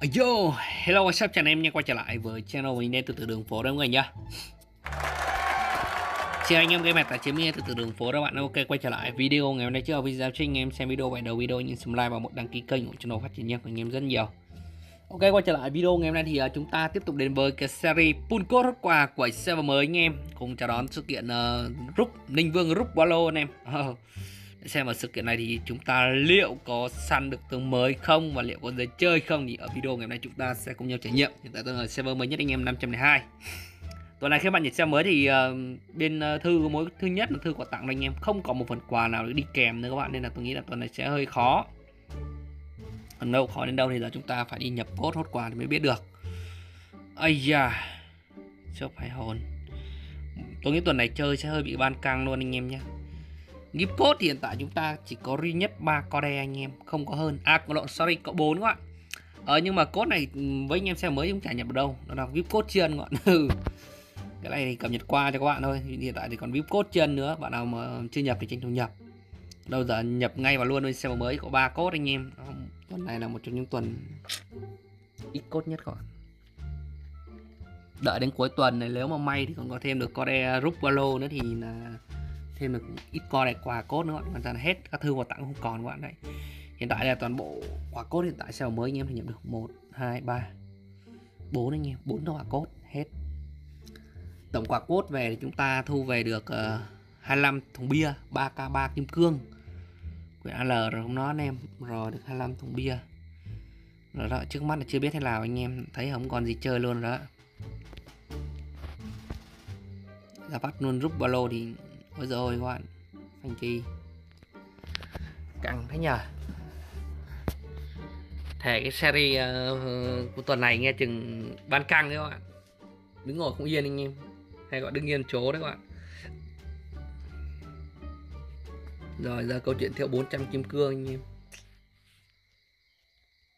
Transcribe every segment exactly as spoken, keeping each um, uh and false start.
Yo, hello what's up, chào anh em nha, quay trở lại với channel mình đến từ từ đường phố đó mọi người nha. Chào anh em, game mặt là Chiến Minh từ từ đường phố đó bạn. Ok, quay trở lại video ngày hôm nay. Trước ở video cho anh em xem video và đầu video những subscribe và một đăng ký kênh của channel phát triển nha của anh em rất nhiều. Ok, quay trở lại video ngày hôm nay thì uh, chúng ta tiếp tục đến với cái series pull code rút quà của server mới anh em. Cùng chào đón sự kiện uh, rút Ninh Vương rút Walo anh em. Để xem ở sự kiện này thì chúng ta liệu có săn được tướng mới không và liệu có giấy chơi không thì ở video ngày hôm nay chúng ta sẽ cùng nhau trải nghiệm. Hiện tại tôi ở server mới nhất anh em năm trăm lẻ hai. Tuần này khi bạn nhận xe mới thì uh, bên uh, thư mối thứ nhất là thư quà tặng anh em, không có một phần quà nào để đi kèm nữa các bạn, nên là tôi nghĩ là tuần này sẽ hơi khó. Còn đâu khó đến đâu thì là chúng ta phải đi nhập code hốt quà thì mới biết được. Ây da, chớp hay hồn. Tôi nghĩ tuần này chơi sẽ hơi bị ban căng luôn anh em nhé. Gift code thì hiện tại chúng ta chỉ có duy nhất ba code anh em, không có hơn. À, có lộn, sorry, có bốn các bạn. Ờ, nhưng mà code này với anh em xe mới cũng chả nhập được đâu. Đó là gift code chiên các bạn. Cái này thì cập nhật qua cho các bạn thôi. Hiện tại thì còn gift code chiên nữa, bạn nào mà chưa nhập thì tranh thủ nhập. Đâu giờ nhập ngay vào luôn, xe mới có ba code anh em. Tuần này là một trong những tuần ít code nhất các bạn. Đợi đến cuối tuần này nếu mà may thì còn có thêm được code rút Walo nữa thì là thêm được ít code quà code nữa, hoàn toàn hết các thư quà tặng không còn các bạn đấy. Hiện tại là toàn bộ quà code hiện tại sao mới anh em thì nhập được một, hai, ba, bốn anh em, bốn quà code hết. Tổng quà code về thì chúng ta thu về được uh, hai mươi lăm thùng bia, ba k ba kim cương. Quyển a lờ rồi không nói anh em, rồi được hai mươi lăm thùng bia. Rồi đó, trước mắt là chưa biết thế nào anh em, thấy không còn gì chơi luôn rồi đó. Ra bắt luôn rút Walo thì ôi giời ơi các bạn, phanh chi căng thế nhờ. Thề cái series uh, của tuần này nghe chừng ban căng đấy các bạn, đứng ngồi không yên anh em, hay gọi đứng yên chỗ đấy các bạn. Rồi giờ câu chuyện theo bốn trăm kim cương anh em,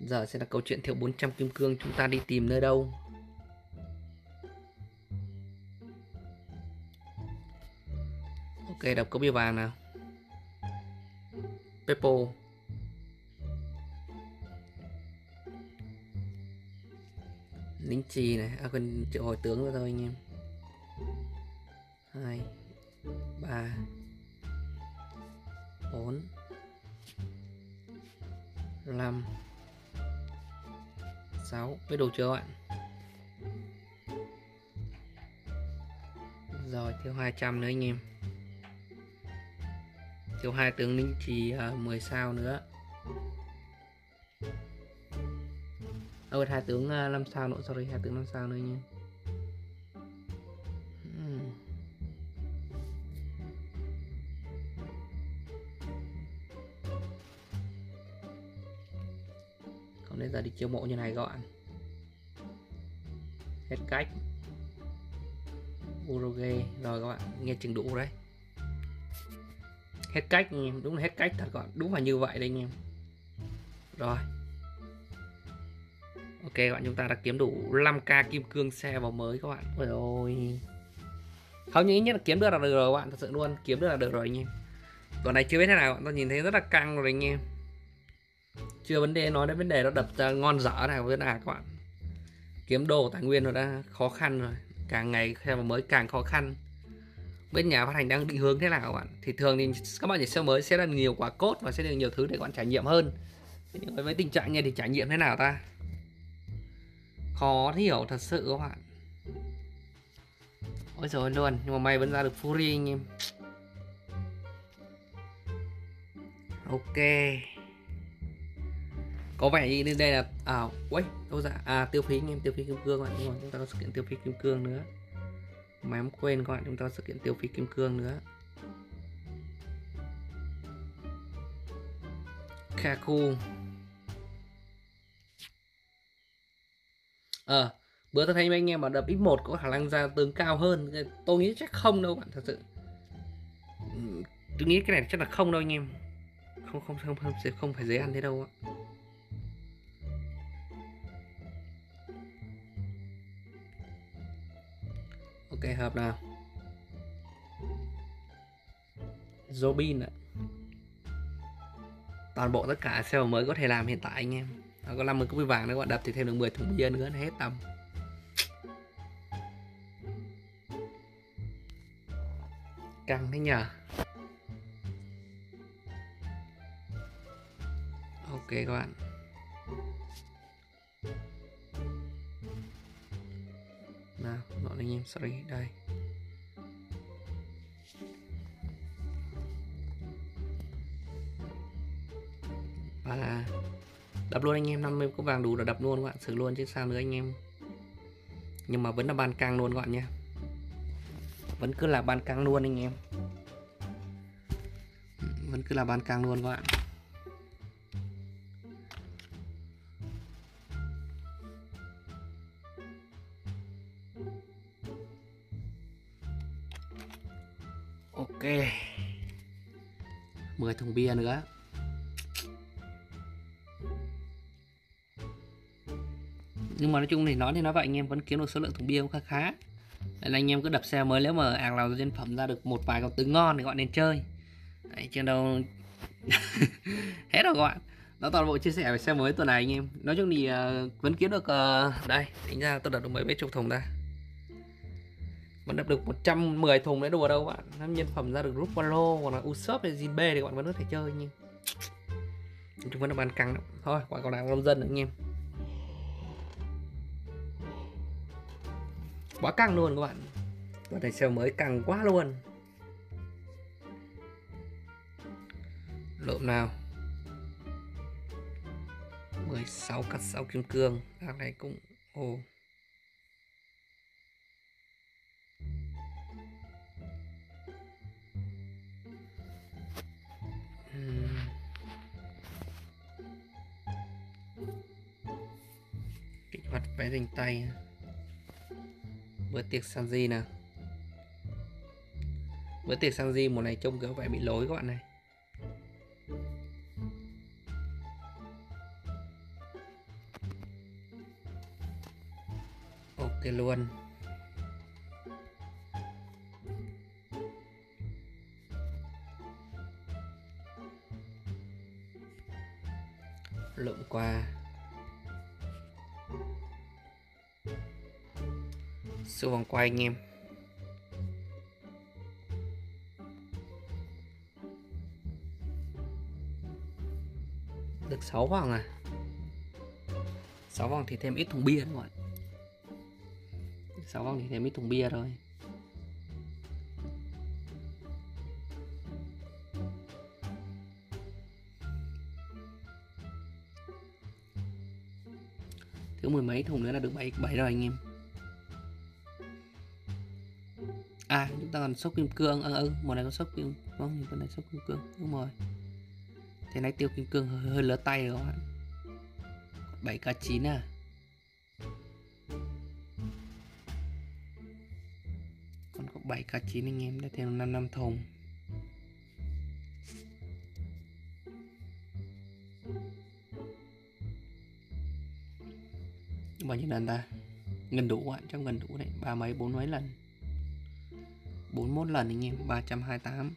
giờ sẽ là câu chuyện theo bốn trăm kim cương, chúng ta đi tìm nơi đâu. Ok, đọc có bia vàng nào. Pepo. Lính trì này, à quên, triệu hồi tướng rồi thôi anh em. hai ba bốn năm sáu, biết đủ chưa các bạn? Rồi, thiếu hai trăm nữa anh em. Thiếu hai tướng lính trì uh, mười sao nữa. Ôi hai tướng uh, năm sao nữa, sorry, hai tướng năm sao nữa nha. uhm. Còn bây giờ đi chiêu mộ như này gọn. Hết cách Uruguay rồi các bạn, nghe chừng đủ đấy. Hết cách anh em, đúng là hết cách thật các bạn, đúng là như vậy đấy anh em. Rồi ok các bạn, chúng ta đã kiếm đủ năm k kim cương xe vào mới các bạn. Ôi ôi, không những ít nhất là kiếm được là được rồi các bạn, thật sự luôn, kiếm được là được rồi anh em. Còn này chưa biết thế nào các bạn, tôi nhìn thấy rất là căng rồi anh em. Chưa vấn đề nói đến vấn đề nó đập ra ngon dở này với là các bạn. Kiếm đồ tài nguyên rồi đã khó khăn rồi, càng ngày xe vào mới càng khó khăn. Bên nhà phát hành đang định hướng thế nào các bạn? Thì thường thì các bạn nhảy xe mới sẽ là nhiều quả cốt và sẽ được nhiều thứ để các bạn trải nghiệm hơn. Nhưng với tình trạng này thì trải nghiệm thế nào ta? Khó hiểu thật sự các bạn. Ôi giời luôn, nhưng mà may vẫn ra được Fury anh em. Ok, có vẻ như đây là à, quấy, đâu ra? À, tiêu phí anh em, tiêu phí kim cương các bạn. Đúng rồi, chúng ta có sự kiện tiêu phí kim cương nữa. Máy không quên các bạn, chúng ta sự kiện tiêu phí kim cương nữa. Kaku. Ờ, à, bữa tôi thấy mấy anh em mà đập x một có khả năng ra tướng cao hơn, tôi nghĩ chắc không đâu bạn, thật sự. Tôi nghĩ cái này chắc là không đâu anh em. Không không không không sẽ không phải dễ ăn thế đâu ạ. Ok, hợp nào. Robin ạ. Toàn bộ tất cả xe mới có thể làm hiện tại anh em. Còn năm mình có cái vàng nữa các bạn, đập thì thêm được mười thùng bia nữa hết tầm. Căng thế nhờ. Ok các bạn. Nào, nó anh em sorry đây. Và đập luôn anh em, năm mươi cốc vàng đủ là đập luôn các bạn, xử luôn chứ sao nữa anh em. Nhưng mà vẫn là ban căng luôn các bạn nha. Vẫn cứ là ban căng luôn anh em. Vẫn cứ là ban căng luôn các bạn. Ok. mười thùng bia nữa. Nhưng mà nói chung thì nói thì nói vậy anh em vẫn kiếm được số lượng thùng bia cũng khá khá. Đấy là anh em cứ đập xe mới, nếu mà hàng nào nhân phẩm ra được một vài con tướng ngon thì gọi nên chơi. Đấy, trên đâu hết rồi các bạn. Đó toàn bộ chia sẻ về xe mới tuần này anh em. Nói chung thì uh, vẫn kiếm được uh... đây, tính ra tôi đập được mấy mấy chục thùng ra. Vẫn đập được một trăm mười thùng đấy, đùa đâu các bạn. Nếu nhân phẩm ra được rút Palo hoặc là Usopp hay Jinbe thì các bạn vẫn có thể chơi nhưng chúng vẫn là bàn căng. Thôi, quả còn đang nông dân nữa anh em. Quá căng luôn các bạn. Và thầy xe mới căng quá luôn. Lộn nào. mười sáu cắt sáu kim cương. Hàng này cũng ồ. Oh. Kích hoạt vé dành tay. Bữa tiệc Sanji nào. Bữa tiệc Sanji mùa này trông kiểu vẻ bị lối các bạn này. Ok luôn. Lượm quà. Siêu vòng quay anh em. Được sáu vòng à. sáu vòng thì thêm ít thùng bia đúng không ạ? sáu vòng thì thêm ít thùng bia rồi. Thiếu mười mấy thùng nữa là được bảy bảy rồi anh em. À, chúng ta còn sốc kim cương, ơ à, ừ, mùa này có sốc kim, vâng, con này sốc kim cương, đúng rồi. Thế này tiêu kim cương hơi, hơi lỡ tay rồi các bạn. bảy k chín à. Còn có bảy k chín anh em, đã thêm năm mươi lăm thùng. Bao nhiêu lần ta? Gần đủ các bạn, trong gần đủ này, ba mấy, bốn mấy lần. bốn mươi mốt lần anh em, ba trăm hai mươi tám.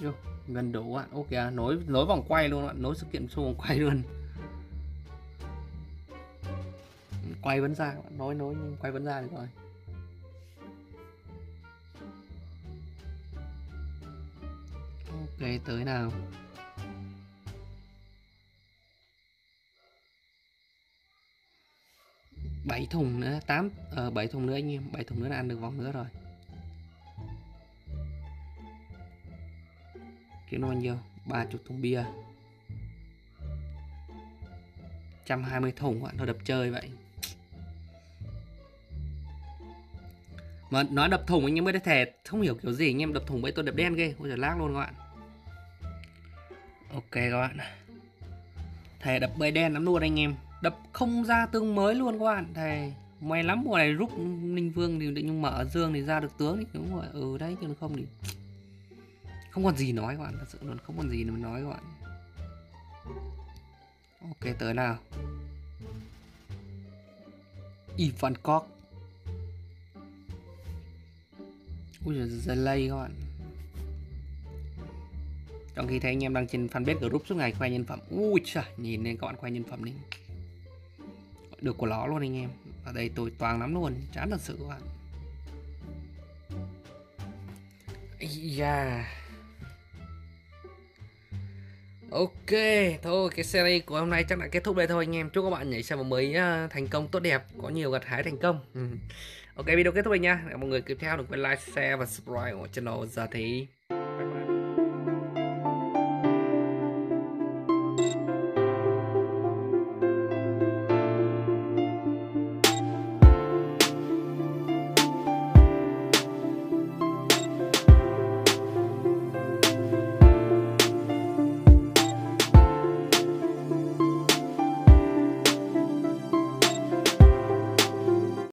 Vô, gần đủ ạ. Ok, nối nối vòng quay luôn ạ, nối sự kiện xu vòng quay luôn. Quay vẫn ra, nối nối nhưng quay vẫn ra được rồi. Ok, tới nào. bảy thùng nữa, tám ở bảy thùng nữa anh em, bảy thùng nữa là ăn được vòng nữa rồi. Kiếm nó bao nhiêu? ba mươi thùng bia. một trăm hai mươi thùng các bạn, thôi đập chơi vậy. Mà nói đập thùng anh em mới thể không hiểu kiểu gì, anh em đập thùng bấy tôi đập đen ghê, ôi giời lác luôn các bạn. Ok các bạn. Thề đập bấy đen lắm luôn anh em. Đập không ra tướng mới luôn các bạn. Thầy may lắm mùa này rút Ninh Vương thì định nhưng mở Dương thì ra được tướng thì đúng rồi. Ừ đấy, chứ không thì không còn gì nói các bạn, thật sự luôn không còn gì mà nói các bạn. Ok tới nào. Ivan Cock. Ui giời, giật lây các bạn. Trong khi thấy anh em đang trên fanpage group suốt ngày khoe nhân phẩm. Ui trời, nhìn lên các bạn khoe nhân phẩm đi. Được của nó luôn anh em. Ở đây tôi toàn lắm luôn, chán thật sự các bạn. Yeah. Ok, thôi cái series của hôm nay chắc đã kết thúc đây thôi anh em. Chúc các bạn nhảy xem một mới thành công tốt đẹp, có nhiều gặt hái thành công. Ok, video kết thúc đây nha. Mọi người tiếp theo đừng quên like, share và subscribe của channel Giờ Thì. Bye bye.